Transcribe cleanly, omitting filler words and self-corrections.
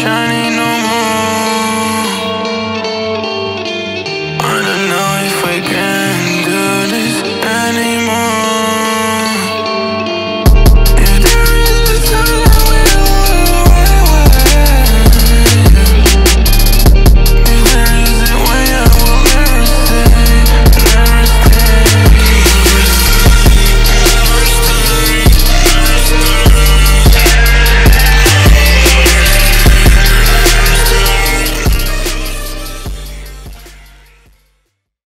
shining.